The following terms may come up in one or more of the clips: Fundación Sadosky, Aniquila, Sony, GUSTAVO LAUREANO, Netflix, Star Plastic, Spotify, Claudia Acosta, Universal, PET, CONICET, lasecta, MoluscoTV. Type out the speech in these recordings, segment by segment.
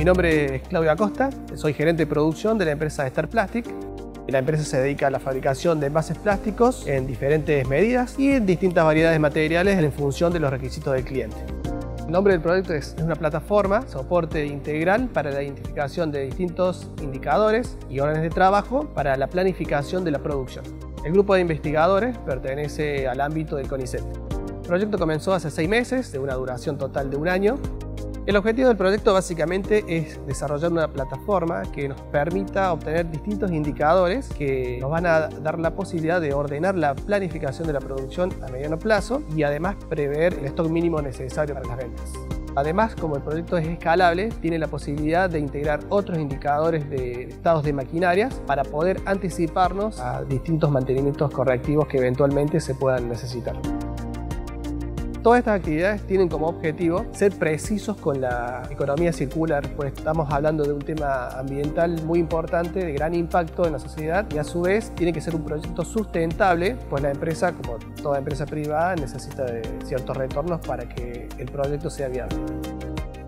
Mi nombre es Claudia Acosta, soy gerente de producción de la empresa Star Plastic. La empresa se dedica a la fabricación de envases plásticos en diferentes medidas y en distintas variedades de materiales en función de los requisitos del cliente. El nombre del proyecto es una plataforma, soporte integral para la identificación de distintos indicadores y órdenes de trabajo para la planificación de la producción. El grupo de investigadores pertenece al ámbito del CONICET. El proyecto comenzó hace 6 meses, de una duración total de 1 año. El objetivo del proyecto básicamente es desarrollar una plataforma que nos permita obtener distintos indicadores que nos van a dar la posibilidad de ordenar la planificación de la producción a mediano plazo y además prever el stock mínimo necesario para las ventas. Además, como el proyecto es escalable, tiene la posibilidad de integrar otros indicadores de estados de maquinarias para poder anticiparnos a distintos mantenimientos correctivos que eventualmente se puedan necesitar. Todas estas actividades tienen como objetivo ser precisos con la economía circular, pues estamos hablando de un tema ambiental muy importante, de gran impacto en la sociedad, y a su vez tiene que ser un proyecto sustentable, pues la empresa, como toda empresa privada, necesita de ciertos retornos para que el proyecto sea viable.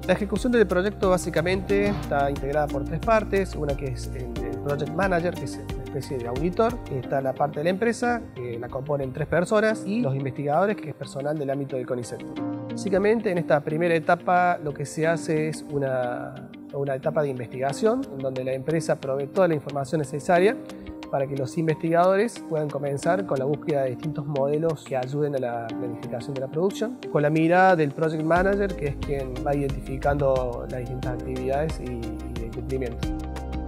La ejecución del proyecto básicamente está integrada por 3 partes, una que es el Project Manager, que es especie de auditor, está la parte de la empresa, que la componen 3 personas, y los investigadores, que es personal del ámbito del CONICET. Básicamente, en esta primera etapa lo que se hace es una etapa de investigación, en donde la empresa provee toda la información necesaria para que los investigadores puedan comenzar con la búsqueda de distintos modelos que ayuden a la planificación de la producción, con la mirada del Project Manager, que es quien va identificando las distintas actividades y el cumplimiento.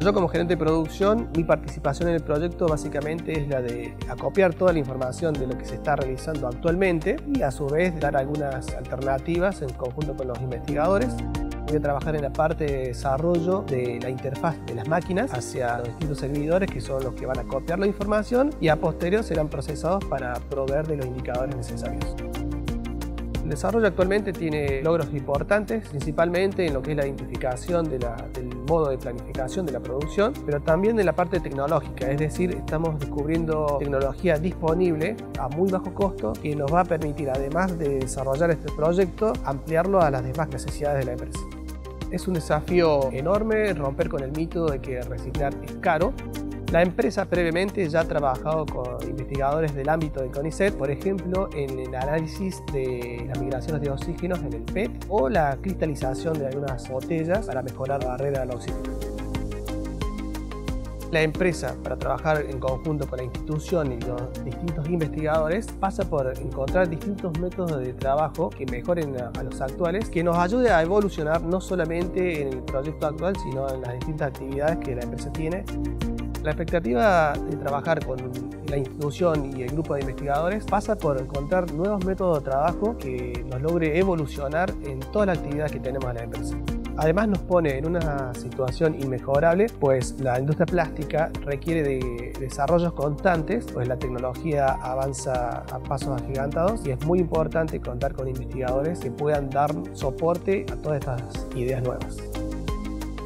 Yo, como gerente de producción, mi participación en el proyecto básicamente es la de acopiar toda la información de lo que se está realizando actualmente y a su vez dar algunas alternativas en conjunto con los investigadores. Voy a trabajar en la parte de desarrollo de la interfaz de las máquinas hacia los distintos servidores, que son los que van a copiar la información y a posterior serán procesados para proveer de los indicadores necesarios. El desarrollo actualmente tiene logros importantes, principalmente en lo que es la identificación del modo de planificación de la producción, pero también de la parte tecnológica, es decir, estamos descubriendo tecnología disponible a muy bajo costo que nos va a permitir, además de desarrollar este proyecto, ampliarlo a las demás necesidades de la empresa. Es un desafío enorme romper con el mito de que reciclar es caro. La empresa previamente ya ha trabajado con investigadores del ámbito del CONICET, por ejemplo, en el análisis de las migraciones de oxígenos en el PET o la cristalización de algunas botellas para mejorar la barrera del oxígeno. La empresa, para trabajar en conjunto con la institución y los distintos investigadores, pasa por encontrar distintos métodos de trabajo que mejoren a los actuales, que nos ayude a evolucionar no solamente en el proyecto actual, sino en las distintas actividades que la empresa tiene. La expectativa de trabajar con la institución y el grupo de investigadores pasa por encontrar nuevos métodos de trabajo que nos logre evolucionar en toda la actividad que tenemos en la empresa. Además, nos pone en una situación inmejorable, pues la industria plástica requiere de desarrollos constantes, pues la tecnología avanza a pasos agigantados y es muy importante contar con investigadores que puedan dar soporte a todas estas ideas nuevas.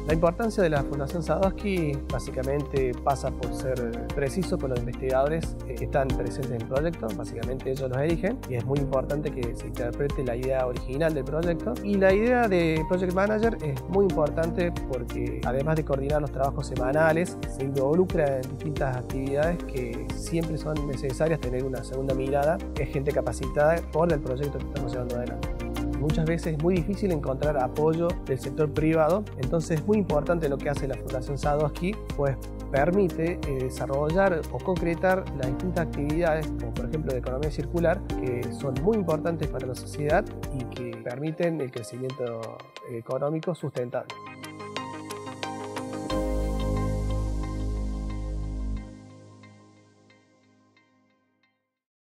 La importancia de la Fundación Sadosky básicamente pasa por ser preciso con los investigadores que están presentes en el proyecto, básicamente ellos los eligen, y es muy importante que se interprete la idea original del proyecto. Y la idea de Project Manager es muy importante porque, además de coordinar los trabajos semanales, se involucra en distintas actividades que siempre son necesarias tener una segunda mirada, es gente capacitada por el proyecto que estamos llevando adelante. Muchas veces es muy difícil encontrar apoyo del sector privado, entonces es muy importante lo que hace la Fundación Sadosky, pues permite desarrollar o concretar las distintas actividades, como por ejemplo de economía circular, que son muy importantes para la sociedad y que permiten el crecimiento económico sustentable.